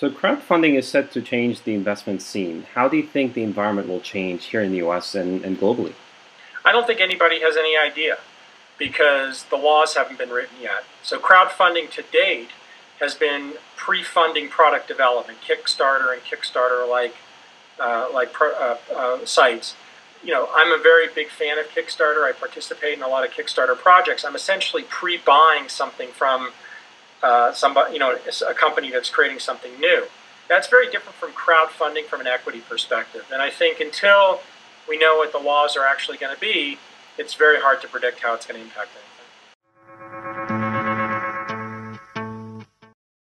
So crowdfunding is set to change the investment scene. How do you think the environment will change here in the U.S. and globally? I don't think anybody has any idea because the laws haven't been written yet. So crowdfunding to date has been pre-funding product development, Kickstarter and Kickstarter-like sites. You know, I'm a very big fan of Kickstarter. I participate in a lot of Kickstarter projects. I'm essentially pre-buying something from somebody, you know, a company that's creating something new. That's very different from crowdfunding from an equity perspective. And I think until we know what the laws are actually going to be, it's very hard to predict how it's going to impact things.